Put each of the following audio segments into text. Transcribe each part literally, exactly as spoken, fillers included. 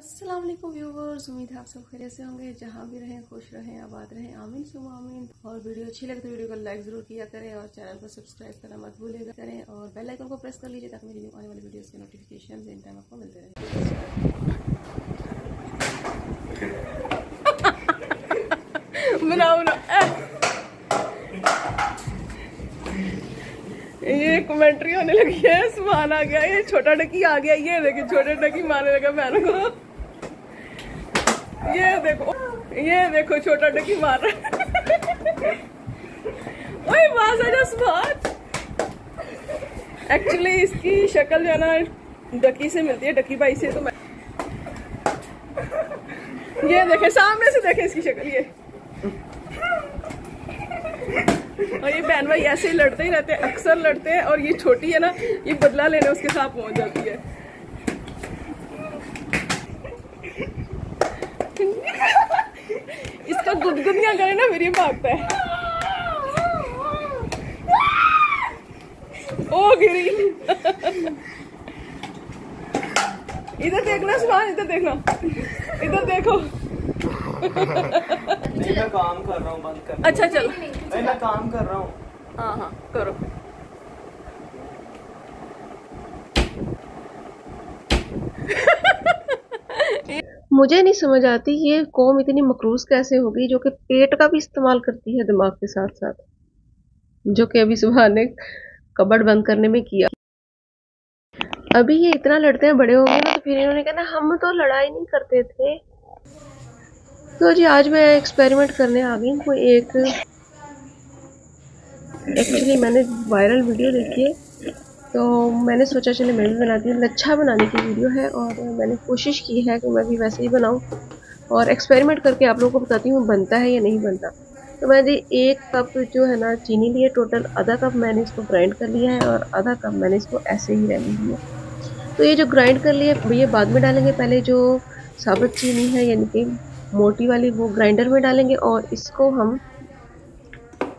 अस्सलाम वालेकुम व्यूवर्स, उम्मीद है आप सब खैरियत से होंगे। जहाँ भी रहें खुश रहें, आबाद रहें, आमीन सुमा आमीन। और वीडियो अच्छी लगे तो वीडियो को लाइक जरूर किया करें और चैनल को सब्सक्राइब करना मत भूलिएगा करें और बेल आइकन को प्रेस कर लीजिए ताकि मेरी आने वाली वीडियोस के नोटिफिकेशन इन टाइम आपको मिलते रहे। बनाओ ना, ये कमेंट्री होने लगी है, सामान आ गया, ये छोटा डकी आ गया, ये देखिए छोटा डकी मारने लगा मैंने को, ये देखो ये देखो छोटा डकी मार रहा। ओए बाज आजा सामान। एक्चुअली इसकी शक्ल जो है ना डकी से मिलती है, डकी भाई से। तो मैं ये देखे सामने से देखे इसकी शक्ल, ये और ये बहन भाई ऐसे ही लड़ते ही रहते हैं, अक्सर लड़ते हैं। और ये छोटी है ना, ये बदला लेने उसके साथ पहुंच जाती है। इसका गुदगुदियां करे ना मेरी भागता है। ओ गिरी। इधर देखना सुभान, इधर देखना, इधर देखो। मैं काम कर रहा हूँ, बंद कर। अच्छा चलो, मैं मैं काम कर रहा हूँ। हाँ हाँ करो। मुझे नहीं समझ आती ये कौम इतनी मकरूज कैसे होगी जो कि पेट का भी इस्तेमाल करती है दिमाग के साथ साथ, जो कि अभी सुबह ने कबड़ बंद करने में किया। अभी ये इतना लड़ते हैं, बड़े हो गए ना तो फिर इन्होंने कहना हम तो लड़ाई नहीं करते थे। तो जी आज मैं एक्सपेरिमेंट करने आ गई। कोई एक एक्चुअली मैंने वायरल वीडियो देखी है तो मैंने सोचा चलो मैं भी बनाती हूँ। लच्छा बनाने की वीडियो है और मैंने कोशिश की है कि मैं भी वैसे ही बनाऊँ और एक्सपेरिमेंट करके आप लोगों को बताती हूँ बनता है या नहीं बनता। तो मैंने एक कप जो है ना चीनी लिए, टोटल आधा कप मैंने इसको ग्राइंड कर लिया है और आधा कप मैंने इसको ऐसे ही रहने दिया। तो ये जो ग्राइंड कर लिए ये बाद में डालेंगे, पहले जो साबुत चीनी है यानी कि मोटी वाली वो ग्राइंडर में डालेंगे और इसको हम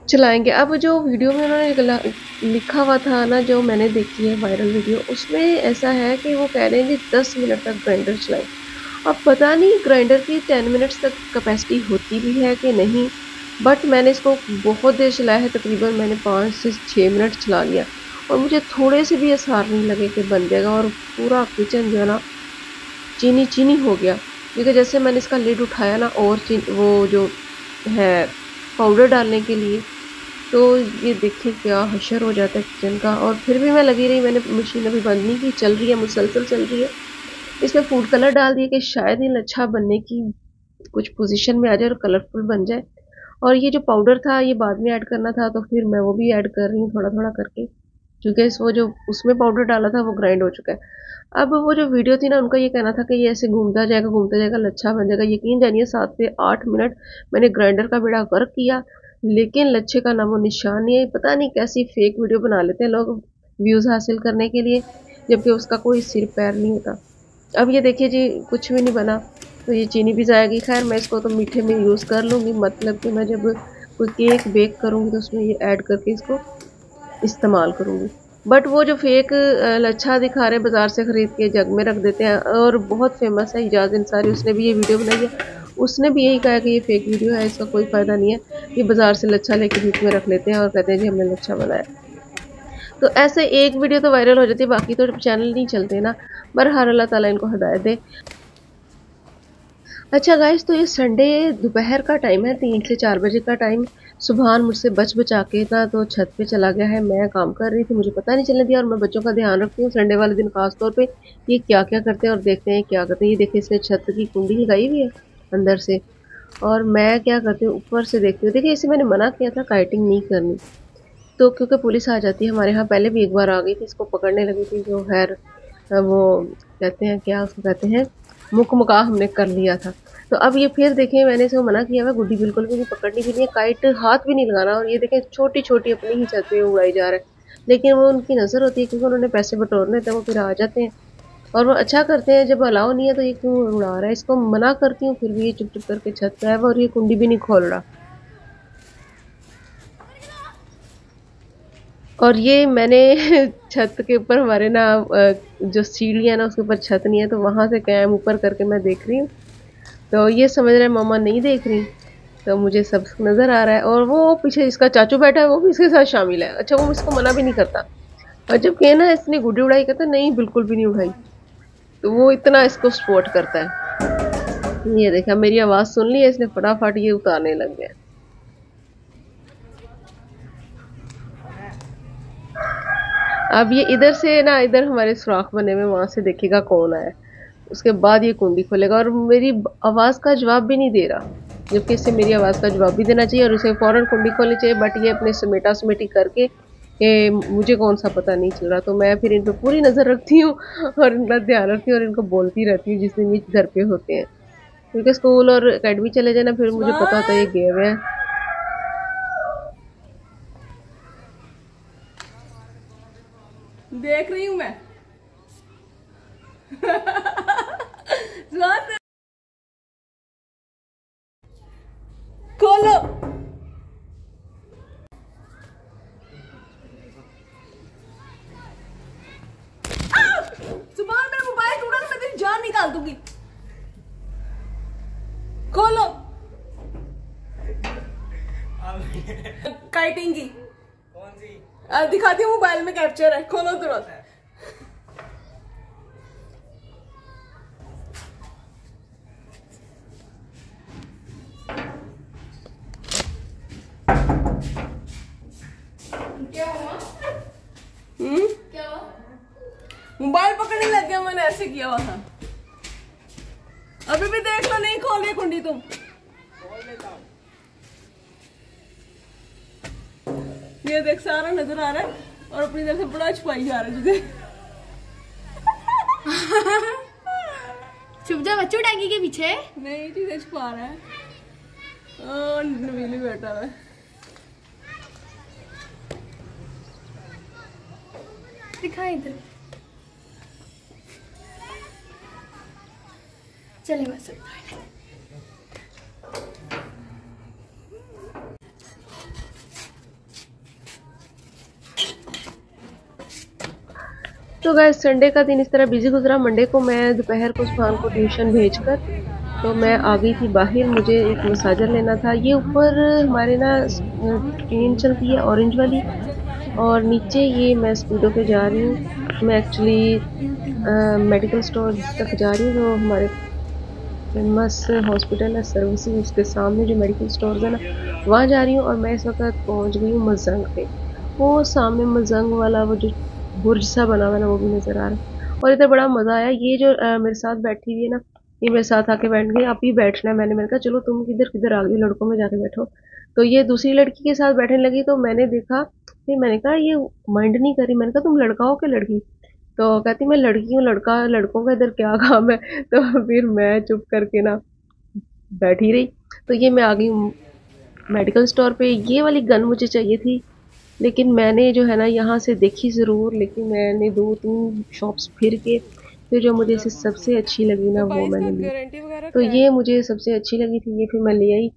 चलाएंगे। अब जो वीडियो में उन्होंने लिखा हुआ था ना, जो मैंने देखी है वायरल वीडियो, उसमें ऐसा है कि वो कह रहे हैं कि दस मिनट तक ग्राइंडर चलाएं। अब पता नहीं ग्राइंडर की टेन मिनट्स तक कैपेसिटी होती भी है कि नहीं, बट मैंने इसको बहुत देर चलाया है, तकरीबन मैंने पाँच से छः मिनट चला लिया और मुझे थोड़े से भी आसार नहीं लगे कि बन जाएगा। और पूरा किचन जो है ना चीनी चीनी हो गया, क्योंकि जैसे मैंने इसका लिड उठाया ना और वो जो है पाउडर डालने के लिए, तो ये देखिए क्या हशर हो जाता है किचन का। और फिर भी मैं लगी रही, मैंने मशीन अभी बंद नहीं की, चल रही है, मुसलसल चल रही है। इसमें फूड कलर डाल दिए कि शायद ये लच्छा बनने की कुछ पोजीशन में आ जाए और कलरफुल बन जाए। और ये जो पाउडर था ये बाद में ऐड करना था तो फिर मैं वो भी ऐड कर रही हूँ थोड़ा थोड़ा करके, क्योंकि इस वो जो उसमें पाउडर डाला था वो ग्राइंड हो चुका है। अब वो जो वीडियो थी ना उनका ये कहना था कि ये ऐसे घूमता जाएगा घूमता जाएगा लच्छा बन जाएगा। यकीन जानिए सात से आठ मिनट मैंने ग्राइंडर का बेड़ा गर्क किया, लेकिन लच्छे का नामो निशान नहीं है। पता नहीं कैसी फेक वीडियो बना लेते हैं लोग व्यूज़ हासिल करने के लिए, जबकि उसका कोई सिर पैर नहीं होता। अब ये देखिए जी कुछ भी नहीं बना, तो ये चीनी भी जाएगी। खैर मैं इसको तो मीठे में यूज़ कर लूँगी, मतलब कि मैं जब कोई केक बेक करूँगी तो उसमें ये ऐड करके इसको इस्तेमाल करूँगी। बट वो जो फेक लच्छा दिखा रहे बाज़ार से ख़रीद के जग में रख देते हैं, और बहुत फेमस है इजाज़ अंसारी, उसने भी ये वीडियो बनाई है, उसने भी यही कहा कि ये फेक वीडियो है, इसका कोई फ़ायदा नहीं है। ये बाज़ार से लच्छा लेके बीच में रख लेते हैं और कहते हैं जी हमने लच्छा बनाया। तो ऐसे एक वीडियो तो वायरल हो जाती है, बाकी तो चैनल नहीं चलते ना, बहरहाल अल्लाह ताला इनको हिदायत दे। अच्छा गाइस, तो ये संडे दोपहर का टाइम है, तीन से चार बजे का टाइम। सुभान मुझसे बच बचा के ना तो छत पे चला गया है, मैं काम कर रही थी, मुझे पता नहीं चलने दिया। और मैं बच्चों का ध्यान रखती हूँ संडे वाले दिन खास तौर पे, ये क्या क्या करते हैं और देखते हैं क्या करते हैं। ये देखिए इसने छत की कुंडी लगाई हुई है अंदर से, और मैं क्या करती हूँ ऊपर से देखती हूँ। देखिए इसे मैंने मना किया था काइटिंग नहीं करनी, तो क्योंकि पुलिस आ जाती है हमारे यहाँ, पहले भी एक बार आ गई थी, इसको पकड़ने लगी थी जो हैर वो कहते हैं क्या उसको कहते हैं, मुक मुका हमने कर लिया था। तो अब ये फिर देखें मैंने इसे मना किया हुआ, गुड्डी बिल्कुल भी नहीं पकड़नी भी नहीं है, काइट हाथ भी नहीं लगाना। और ये देखें छोटी छोटी अपनी ही छत पे उड़ाई जा रहा है, लेकिन वो उनकी नज़र होती है क्योंकि उन्होंने पैसे बटोरने थे, वो फिर आ जाते हैं और वो अच्छा करते हैं। जब अलाउ नहीं है तो ये क्यों उड़ा रहा है, इसको मना करती हूँ फिर भी ये चुप चुप करके छत पर आया और ये कुंडी भी नहीं खोल रहा। और ये मैंने छत के ऊपर हमारे ना जो सीढ़ी है ना उसके ऊपर छत नहीं है तो वहाँ से कैम ऊपर करके मैं देख रही हूँ। तो ये समझ रहे मामा नहीं देख रही, तो मुझे सब नज़र आ रहा है। और वो पीछे इसका चाचू बैठा है वो भी इसके साथ शामिल है। अच्छा वो मुझको मना भी नहीं करता, और जब कहना इसने गुड्डी उड़ाई कहता नहीं बिल्कुल भी नहीं उड़ाई, तो वो इतना इसको सपोर्ट करता है। ये देखा मेरी आवाज़ सुन ली है इसने, फटाफट ये उतारने लग गया। अब ये इधर से ना इधर हमारे सुराख बने हुए वहाँ से देखेगा कौन आया, उसके बाद ये कुंडी खोलेगा। और मेरी आवाज़ का जवाब भी नहीं दे रहा, जबकि इससे मेरी आवाज़ का जवाब भी देना चाहिए और उसे फ़ौरन कुंडी खोलनी चाहिए। बट ये अपने समेटा समेटी करके ये मुझे कौन सा पता नहीं चल रहा। तो मैं फिर इन पर पूरी नज़र रखती हूँ और इनका ध्यान रखती हूँ और इनको बोलती रहती हूँ जिस दिन ये घर पर होते हैं, क्योंकि स्कूल और अकेडमी चले जाना फिर मुझे पता होता है ये गए हुए हैं। देख रही हूँ मैं। खोलो। सुबह मेरा मोबाइल टूटा तो मैं तेरी जान निकाल दूंगी। खोलो। काइटिंग की कौन सी दिखाती हूँ, मोबाइल में कैप्चर है। खोलो तुरंत। क्या हुआ? हम्म? क्या हुआ? मोबाइल पकड़ने लग गया, मैंने ऐसे किया हुआ था। अभी भी देख लो, नहीं खोल रही कुंडी तुम। खोल देता हूँ। ये देख सारा नजर आ रहा है और अपनी तरफ से बड़ा छुपाई जा रहा है तुझे। छुप जा बच्चू टैंकी के पीछे। नहीं चीजें छुपा रहा है। और नवीली बैठा है। दिखा इधर। चले बस। तो गाइस संडे का दिन इस तरह बिजी गुजरा। मंडे को मैं दोपहर को सुभान को ट्यूशन भेजकर तो मैं आ गई थी बाहर, मुझे एक मसाजर लेना था। ये ऊपर हमारे ना ट्रेन चलती है ऑरेंज वाली, और नीचे ये मैं स्पीडो पे जा रही हूँ। मैं एक्चुअली मेडिकल स्टोर तक जा रही हूँ, जो हमारे फेमस हॉस्पिटल है सर्विसेज उसके सामने जो मेडिकल स्टोर है ना वहाँ जा रही हूँ। और मैं इस वक्त पहुँच गई हूँ मजंग पे, वो सामने मजंग वाला वो जो बुर्ज सा बना हुआ ना वो भी नज़र आ रहा है। और इधर बड़ा मज़ा आया। ये जो आ, मेरे साथ बैठी हुई है ना ये मेरे साथ आके बैठ गई। आप ही बैठना है, मैंने मैंने कहा चलो तुम किधर किधर आ गई लड़कों में जाके बैठो। तो ये दूसरी लड़की के साथ बैठने लगी, तो मैंने देखा फिर मैंने कहा ये माइंड नहीं करी, मैंने कहा तुम लड़का हो क्या लड़की? तो कहती मैं लड़की हूँ, लड़का लड़कों का इधर क्या काम है। तो फिर मैं चुप करके ना बैठी रही। तो ये मैं आ गई हूँ मेडिकल स्टोर पर। ये वाली गन मुझे चाहिए थी, लेकिन मैंने जो है ना यहाँ से देखी ज़रूर, लेकिन मैंने दो तीन शॉप्स फिर के फिर जो मुझे इसे सबसे अच्छी लगी ना वो मैंने ली। तो ये मुझे सबसे अच्छी लगी थी, ये फिर मैं ले आई।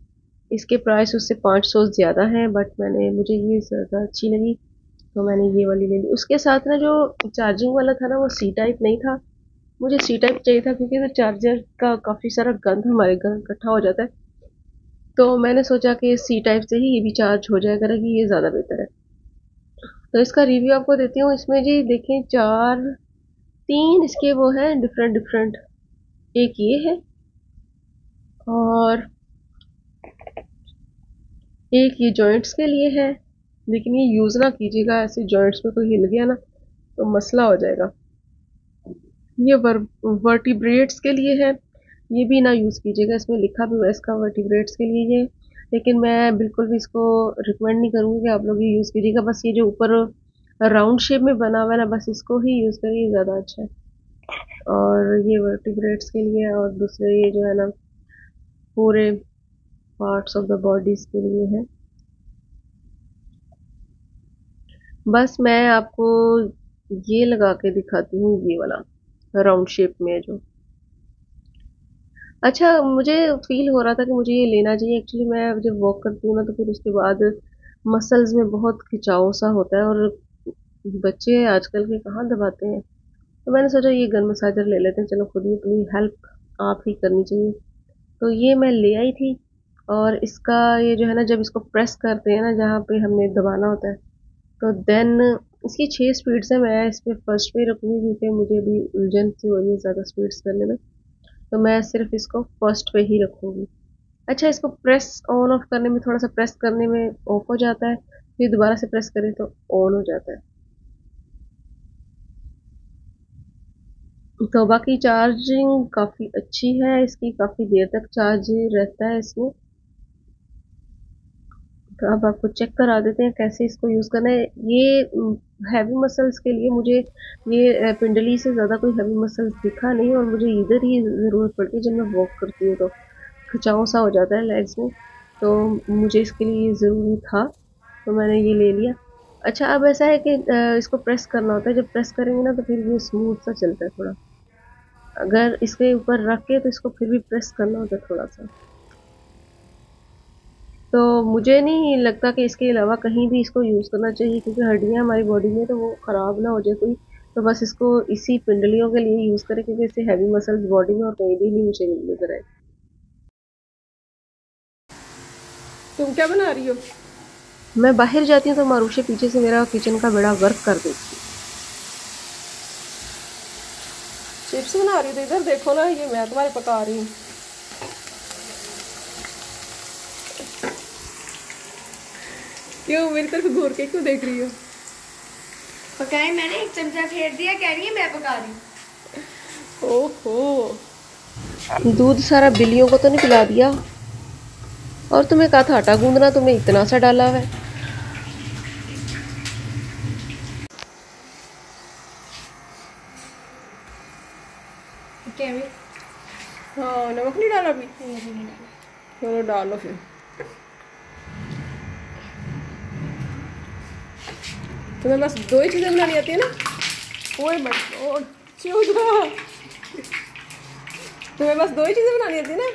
इसके प्राइस उससे पाँच सौ ज़्यादा हैं, बट मैंने मुझे ये ज़्यादा अच्छी लगी तो मैंने ये वाली ले ली। उसके साथ ना जो चार्जिंग वाला था ना वो सी टाइप नहीं था, मुझे सी टाइप चाहिए था, क्योंकि तो चार्जर का काफ़ी सारा गंद हमारे घर इकट्ठा हो जाता है। तो मैंने सोचा कि सी टाइप से ही ये भी चार्ज हो जाएगा, कि ये ज़्यादा बेहतर है। तो इसका रिव्यू आपको देती हूँ। इसमें जी देखें चार तीन इसके वो हैं डिफरेंट डिफरेंट, एक ये है और एक ये जॉइंट्स के लिए है, लेकिन ये यूज़ ना कीजिएगा ऐसे, जॉइंट्स पे कोई हिल गया ना तो मसला हो जाएगा। ये वर वर्टिब्रेट्स के लिए है, ये भी ना यूज़ कीजिएगा, इसमें लिखा भी हुआ इसका वर्टिब्रेट्स के लिए है, लेकिन मैं बिल्कुल भी इसको रिकमेंड नहीं करूँगी कि आप लोग ये यूज़ कीजिएगा। बस ये जो ऊपर राउंड शेप में बना हुआ है ना बस इसको ही यूज़ करिए, ज़्यादा अच्छा है। और ये वर्टिब्रेट्स के लिए और दूसरे ये जो है ना पूरे पार्ट्स ऑफ द बॉडीज़ के लिए है। बस मैं आपको ये लगा के दिखाती हूँ, ये वाला राउंड शेप में है जो। अच्छा मुझे फील हो रहा था कि मुझे ये लेना चाहिए। एक्चुअली मैं जब वॉक करती हूँ ना तो फिर उसके बाद मसल्स में बहुत खिंचाव सा होता है और बच्चे आजकल के कहाँ दबाते हैं। तो मैंने सोचा ये गन मसाजर ले लेते हैं, चलो खुद ही अपनी हेल्प आप ही करनी चाहिए। तो ये मैं ले आई थी और इसका ये जो है ना, जब इसको प्रेस करते हैं ना जहाँ पे हमने दबाना होता है, तो देन इसकी छः स्पीड्स हैं। मैं इस पर फर्स्ट पे रखूँगी क्योंकि मुझे अभी उलझन सी हो रही है ज़्यादा स्पीड्स करने में, तो मैं सिर्फ इसको फर्स्ट पे ही रखूँगी। अच्छा, इसको प्रेस ऑन ऑफ करने में थोड़ा सा प्रेस करने में ऑफ हो जाता है, फिर दोबारा से प्रेस करें तो ऑन हो जाता है। तो बाकी चार्जिंग काफ़ी अच्छी है इसकी, काफ़ी देर तक चार्ज रहता है इसमें। तो अब आपको चेक करा देते हैं कैसे इसको यूज़ करना है। ये हैवी मसल्स के लिए मुझे ये पिंडली से ज़्यादा कोई हैवी मसल्स दिखा नहीं, और मुझे इधर ही ज़रूरत पड़ती है जब मैं वॉक करती हूँ, तो खिंचाव सा हो जाता है लेग्स में, तो मुझे इसके लिए ज़रूरी था तो मैंने ये ले लिया। अच्छा, अब ऐसा है कि इसको प्रेस करना होता है, जब प्रेस करेंगे ना तो फिर ये स्मूथ सा चलता है थोड़ा। अगर इसके ऊपर रख के तो इसको फिर भी प्रेस करना होता है थोड़ा सा। तो मुझे नहीं लगता कि इसके अलावा कहीं भी इसको यूज़ करना चाहिए, क्योंकि हड्डियाँ हमारी बॉडी में तो वो ख़राब ना हो जाए कोई, तो बस इसको इसी पिंडलियों के लिए यूज़ करें, क्योंकि इससे हैवी मसल्स बॉडी में और कहीं भी नहीं मुझे नजर आए। तुम क्या बना रही हो? मैं बाहर जाती हूँ तो मारूशे पीछे से मेरा किचन का बड़ा वर्क कर देती है। चिप्स बना रही हूँ तो इधर देखो ना, ये मैं तुम्हारे पका रही हूँ। क्यों मेरी तरफ घूर के क्यों देख रही हो? पकाए मैंने, एक चमचा फेर दिया, कह रही है मैं पका रही। ओहो, दूध सारा बिल्लियों को तो नहीं पिला दिया? और तुम्हें कहा था आटा गूंदना, तुमने इतना सा डाला है। हाँ, नमक नहीं डाला भी? नहीं डाला। चलो डालो फिर। तुम्हें बस दो ही चीज़ें बनानी आती है ना? ओए मत, ओ चूजा, तुम्हें बस दो ही चीज़ें बनानी आती है ना?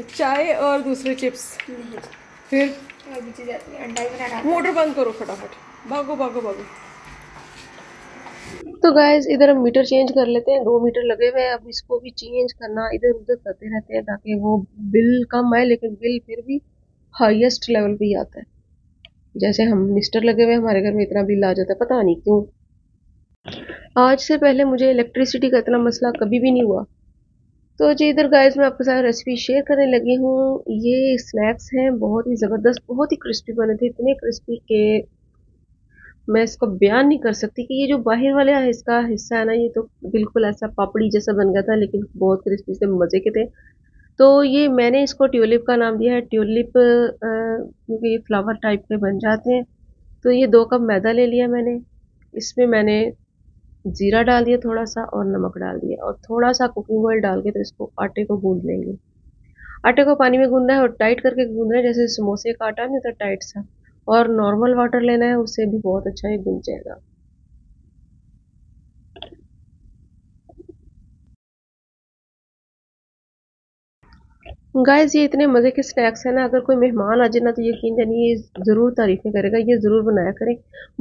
एक चाय और दूसरे चिप्स। फिर मोटर बंद करो फटाफट, भागो भागो भागो। तो गाइस इधर हम मीटर चेंज कर लेते हैं, दो मीटर लगे हुए हैं। अब इसको भी चेंज करना, इधर उधर करते रहते हैं ताकि वो बिल कम आए, लेकिन बिल फिर भी हाईएस्ट लेवल पे ही आता है। जैसे हम मिनिस्टर लगे हुए, हमारे घर में इतना बिल आ जाता है, पता नहीं क्यों। आज से पहले मुझे इलेक्ट्रिसिटी का इतना मसला कभी भी नहीं हुआ। तो जी इधर गाइस मैं आपके साथ रेसिपी शेयर करने लगी हूँ। ये स्नैक्स हैं, बहुत ही ज़बरदस्त, बहुत ही क्रिस्पी बने थे, इतने क्रिस्पी के मैं इसको बयान नहीं कर सकती। कि ये जो बाहर वाले इसका हिस्सा है ना, ये तो बिल्कुल ऐसा पापड़ी जैसा बन गया था, लेकिन बहुत क्रिस्पी से मज़े के थे। तो ये मैंने इसको ट्यूलिप का नाम दिया है, ट्यूलिप क्योंकि ये फ्लावर टाइप के बन जाते हैं। तो ये दो कप मैदा ले लिया मैंने, इसमें मैंने ज़ीरा डाल दिया थोड़ा सा और नमक डाल दिया और थोड़ा सा कुकिंग ऑयल डाल के तो इसको आटे को गूंद लेंगे। आटे को पानी में गूंदना है और टाइट करके गूंदना है, जैसे समोसे का आटा नहीं होता टाइट सा, और नॉर्मल वाटर लेना है, उससे भी बहुत अच्छा ये गूंद जाएगा। गाइस ये इतने मज़े के स्नैक्स हैं ना, अगर कोई मेहमान आ जाए ना तो यकीन जानिए ये ज़रूर तारीफ़ें करेगा, ये ज़रूर बनाया करें।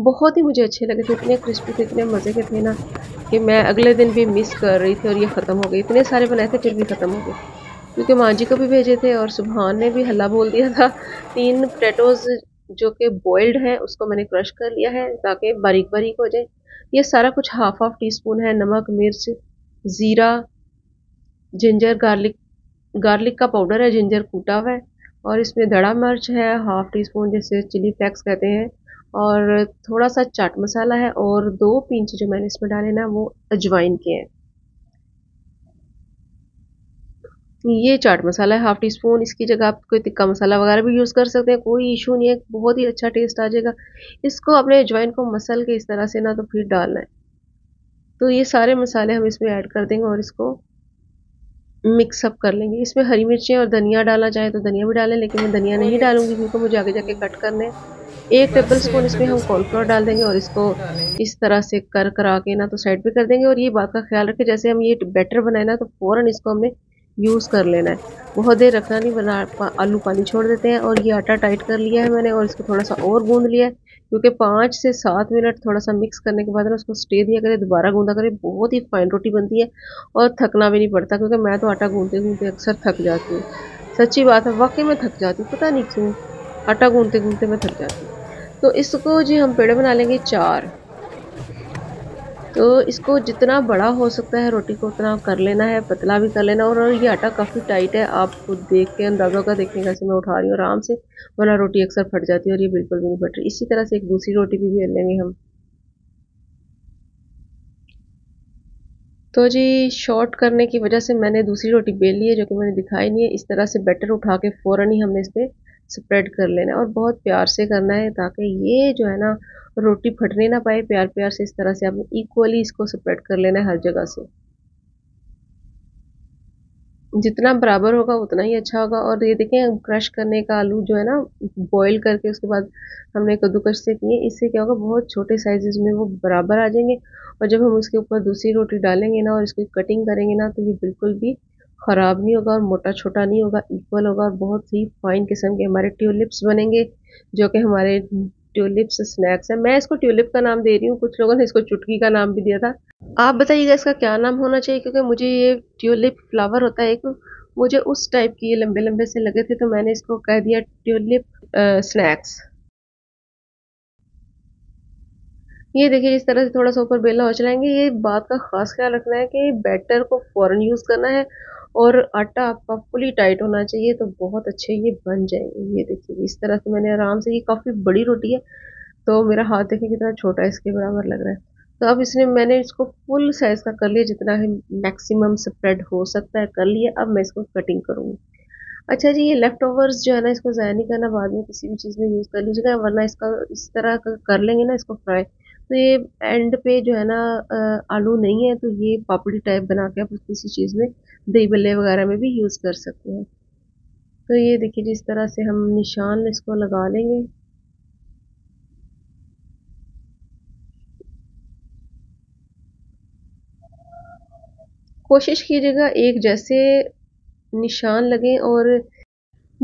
बहुत ही मुझे अच्छे लगे थे, इतने क्रिस्पी थे, इतने मज़े के थे ना कि मैं अगले दिन भी मिस कर रही थी, और ये ख़त्म हो गए। इतने सारे बनाए थे फिर भी ख़त्म हो गए, क्योंकि माँ जी को भी भेजे थे और सुबहान ने भी हल्ला बोल दिया था। तीन पोटैटोज़ जो कि बॉयल्ड हैं उसको मैंने क्रश कर लिया है ताकि बारीक बारीक हो जाए। ये सारा कुछ हाफ हाफ टी स्पून है, नमक, मिर्च, ज़ीरा, जिंजर गार्लिक गार्लिक का पाउडर है, जिंजर कूटा हुआ है, और इसमें धड़ा मिर्च है, हाफ टी स्पून जैसे चिली फ्लेक्स कहते हैं, और थोड़ा सा चाट मसाला है, और दो पिंच जो मैंने इसमें डाले ना वो अजवाइन के हैं। ये चाट मसाला है हाफ टी स्पून, इसकी जगह आप कोई तिक्का मसाला वगैरह भी यूज़ कर सकते हैं, कोई इशू नहीं है, बहुत ही अच्छा टेस्ट आ जाएगा। इसको अपने अजवाइन को मसल के इस तरह से ना तो फिर डालना है। तो ये सारे मसाले हम इसमें ऐड कर देंगे और इसको मिक्सअप कर लेंगे। इसमें हरी मिर्चें और धनिया डालना चाहे तो धनिया भी डालें, लेकिन मैं धनिया नहीं डालूंगी क्योंकि मुझे आगे जाके कट करने। एक टेबल स्पून इसमें हम कॉर्नफ्लोर डाल देंगे और इसको इस तरह से कर करा के ना तो साइड पे कर देंगे। और ये बात का ख्याल रखें, जैसे हम ये बैटर बनाए ना तो फ़ौरन इसको हमने यूज़ कर लेना है, बहुत देर रखना नहीं, बना आलू पानी छोड़ देते हैं। और ये आटा टाइट कर लिया है मैंने और इसको थोड़ा सा और गूँध लिया है, क्योंकि पाँच से सात मिनट थोड़ा सा मिक्स करने के बाद ना उसको स्टे दिया करें, दोबारा गूंदा करें। बहुत ही फाइन रोटी बनती है और थकना भी नहीं पड़ता, क्योंकि मैं तो आटा गूंदते गूंदते अक्सर थक जाती हूँ। सच्ची बात है, वाकई में थक जाती हूँ, पता नहीं क्यों, आटा गूंदते गूंदते मैं थक जाती हूँ। तो इसको जी हम पेड़े बना लेंगे चार। तो इसको जितना बड़ा हो सकता है रोटी को उतना कर लेना है, पतला भी कर लेना। और ये आटा काफ़ी टाइट है, आप खुद देख के अंदाज़ा होगा। देखने कैसे मैं उठा रही हूँ आराम से, वरना रोटी अक्सर फट जाती है और ये बिल्कुल भी नहीं फट रही। इसी तरह से एक दूसरी रोटी भी बेल लेंगे हम। तो जी शॉर्ट करने की वजह से मैंने दूसरी रोटी बेल ली है, जो कि मैंने दिखाई नहीं है। इस तरह से बैटर उठा के फ़ौरन ही हमने इस पर स्प्रेड कर लेना है और बहुत प्यार से करना है, ताकि ये जो है ना रोटी फटने ना पाए। प्यार प्यार से इस तरह से आपने इक्वली इसको स्प्रेड कर लेना है हर जगह से। जितना बराबर होगा उतना ही अच्छा होगा। और ये देखें क्रश करने का आलू जो है ना बॉईल करके उसके बाद हमने कद्दूकस से किए, इससे क्या होगा बहुत छोटे साइजेस में वो बराबर आ जाएंगे। और जब हम उसके ऊपर दूसरी रोटी डालेंगे ना और इसकी कटिंग करेंगे ना तो ये बिल्कुल भी ख़राब नहीं होगा और मोटा छोटा नहीं होगा, इक्वल होगा। और बहुत ही फाइन किस्म के हमारे ट्यूलिप्स बनेंगे, जो कि हमारे ट्यूलिप्स स्नैक्स है। मैं इसको ट्यूलिप का नाम दे रही हूँ, कुछ लोगों ने इसको चुटकी का नाम भी दिया था। आप बताइएगा इसका क्या नाम होना चाहिए, क्योंकि मुझे ये ट्यूलिप फ्लावर होता है एक, मुझे उस टाइप की ये लंबे लंबे से लगे थे तो मैंने इसको कह दिया ट्यूलिप स्नैक्स। ये देखिए इस तरह से थोड़ा सा ऊपर बेलना हो चलाएंगे। ये बात का खास ख्याल रखना है कि बैटर को फ़ौरन यूज़ करना है और आटा आपका फुली टाइट होना चाहिए, तो बहुत अच्छे ये बन जाएंगे। ये देखिए इस तरह से मैंने आराम से, ये काफ़ी बड़ी रोटी है तो मेरा हाथ देखिए कितना छोटा है, इसके बराबर लग रहा है। तो अब इसने मैंने इसको फुल साइज़ का कर लिया, जितना है मैक्सिमम स्प्रेड हो सकता है कर लिया। अब मैं इसको कटिंग करूँगी। अच्छा जी, ये लेफ़्ट ओवर्स जो है ना इसको ज़ाया नहीं करना, बाद में किसी भी चीज़ में यूज़ कर लीजिएगा, वरना इसका इस तरह कर लेंगे ना इसको फ्राई तो ये एंड पे जो है ना आलू नहीं है तो ये पापड़ी टाइप बना के आप किसी चीज़ में दही बल्ले वगैरह में भी यूज़ कर सकते हैं। तो ये देखिए जिस तरह से हम निशान इसको लगा लेंगे। कोशिश कीजिएगा एक जैसे निशान लगे, और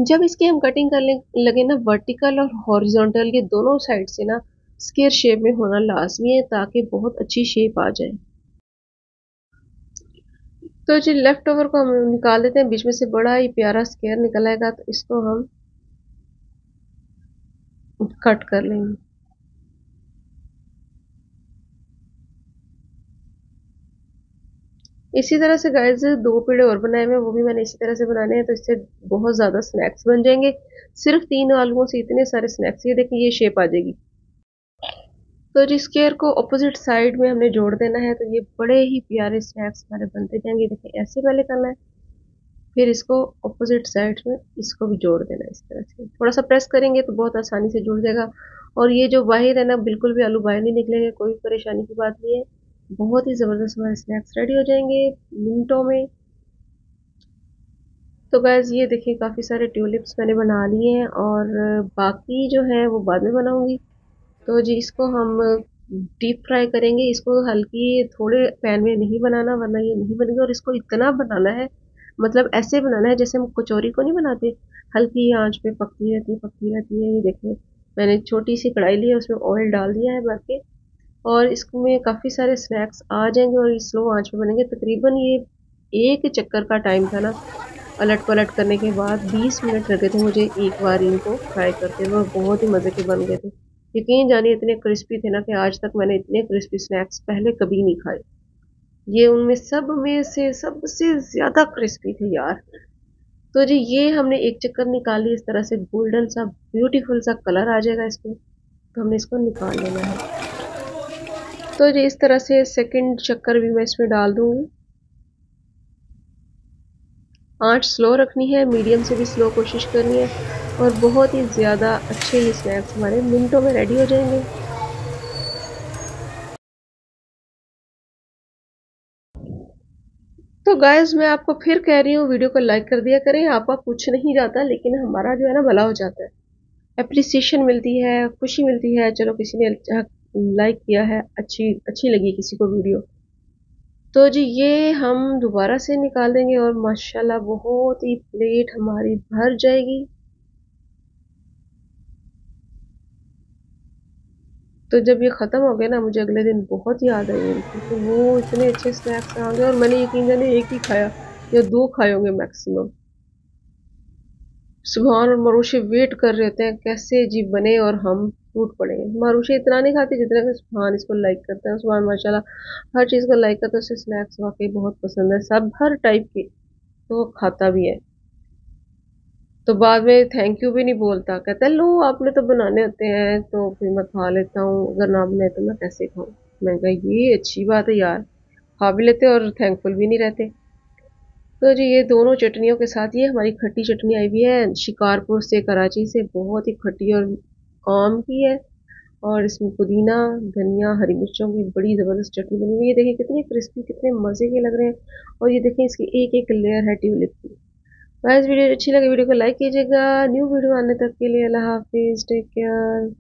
जब इसकी हम कटिंग कर लगे ना वर्टिकल और हॉरिजॉन्टल ये दोनों साइड से ना स्क्वायर शेप में होना लाजमी है, ताकि बहुत अच्छी शेप आ जाए। तो जी लेफ़्ट ओवर को हम निकाल देते हैं, बीच में से बड़ा ही प्यारा स्क्वायर निकल आएगा तो इसको हम कट कर लेंगे। इसी तरह से गाइस दो पेड़े और बनाए हुए, वो भी मैंने इसी तरह से बनाने हैं, तो इससे बहुत ज़्यादा स्नैक्स बन जाएंगे। सिर्फ तीन आलुओं से इतने सारे स्नैक्स। ये देखिए ये शेप आ जाएगी। तो जिस स्क्वायर को अपोजिट साइड में हमने जोड़ देना है, तो ये बड़े ही प्यारे स्नैक्स हमारे बनते जाएंगे। देखिए ऐसे पहले करना है, फिर इसको अपोजिट साइड में इसको भी जोड़ देना है इस तरह से। थोड़ा सा प्रेस करेंगे तो बहुत आसानी से जुड़ जाएगा और ये जो बाहर है ना बिल्कुल भी आलू बाहर नहीं निकलेंगे, कोई परेशानी की बात नहीं है। बहुत ही ज़बरदस्त हमारे स्नैक्स रेडी हो जाएंगे मिनटों में। तो गाइस ये देखिए काफ़ी सारे ट्यूलिप्स मैंने बना लिए हैं और बाकी जो है वो बाद में बनाऊंगी। तो जी इसको हम डीप फ्राई करेंगे, इसको हल्की थोड़े पैन में नहीं बनाना वरना ये नहीं बनेंगे। और इसको इतना बनाना है, मतलब ऐसे बनाना है जैसे हम कचौरी को नहीं बनाते, हल्की आंच पे पकती रहती है पकती रहती है। ये देखिए मैंने छोटी सी कढ़ाई ली है, उसमें ऑयल डाल दिया है बाकी, और इसमें काफ़ी सारे स्नैक्स आ जाएंगे और ये स्लो आंच पे बनेंगे। तकरीबन ये एक चक्कर का टाइम था ना, पलट पलट करने के बाद बीस मिनट लगे थे मुझे एक बार इनको फ्राई करते हुए। बहुत ही मज़े के बन गए थे, यकीन जानिए इतने क्रिस्पी थे ना कि आज तक मैंने इतने क्रिस्पी स्नैक्स पहले कभी नहीं खाए। ये उनमें सब में से सबसे ज़्यादा क्रिस्पी थे यार। तो जी ये हमने एक चक्कर निकाली, इस तरह से गोल्डन सा ब्यूटीफुल सा कलर आ जाएगा इसमें, तो हमने इसको निकाल लेना है। तो जी इस तरह से सेकंड चक्कर भी मैं इसमें डाल दूँगी। आंच स्लो रखनी है, मीडियम से भी स्लो कोशिश करनी है, और बहुत ही ज़्यादा अच्छे ये स्नैक्स हमारे मिनटों में रेडी हो जाएंगे। तो गाइस मैं आपको फिर कह रही हूँ वीडियो को लाइक कर दिया करें, आपका कुछ नहीं जाता लेकिन हमारा जो है ना भला हो जाता है, एप्रिसिएशन मिलती है, खुशी मिलती है। चलो किसी ने लाइक किया है, अच्छी अच्छी लगी किसी को वीडियो। तो जी ये हम दोबारा से निकाल देंगे और माशाल्लाह बहुत ही प्लेट हमारी भर जाएगी। तो जब ये ख़त्म हो गया ना, मुझे अगले दिन बहुत याद आई उनकी, तो वो इतने अच्छे स्नैक्स आ गए। और मैंने यकीन जाने एक ही खाया या दो खाए होंगे मैक्सिमम। सुभान और मारूशे वेट कर रहे थे कैसे जी बने और हम टूट पड़े। मारूशे इतना नहीं खाते जितना कि सुभान इसको लाइक करता है। सुभान माशाल्लाह हर चीज़ को लाइक करता है, उसे स्नैक्स वाकई बहुत पसंद है, सब हर टाइप के, तो वो खाता भी है। तो बाद में थैंक यू भी नहीं बोलता, कहता है लो आपने तो बनाने होते हैं तो फिर मैं खा लेता हूँ, अगर ना बनाए तो मैं कैसे खाऊँ। मैंने कहा ये अच्छी बात है यार, खा भी लेते और थैंकफुल भी नहीं रहते। तो जी ये दोनों चटनियों के साथ ये हमारी खट्टी चटनी आई हुई है शिकारपुर से, कराची से, बहुत ही खट्टी और आम की है, और इसमें पुदीना, धनिया, हरी मिर्चों की बड़ी ज़बरदस्त चटनी बनी हुई है। देखिए कितने क्रिस्पी, कितने मज़े के लग रहे हैं। और ये देखिए इसकी एक एक लेयर है ट्यूलिप की। गाइस वीडियो अच्छी लगी वीडियो को लाइक कीजिएगा। न्यू वीडियो आने तक के लिए अल्लाह हाफिज़, टेक केयर।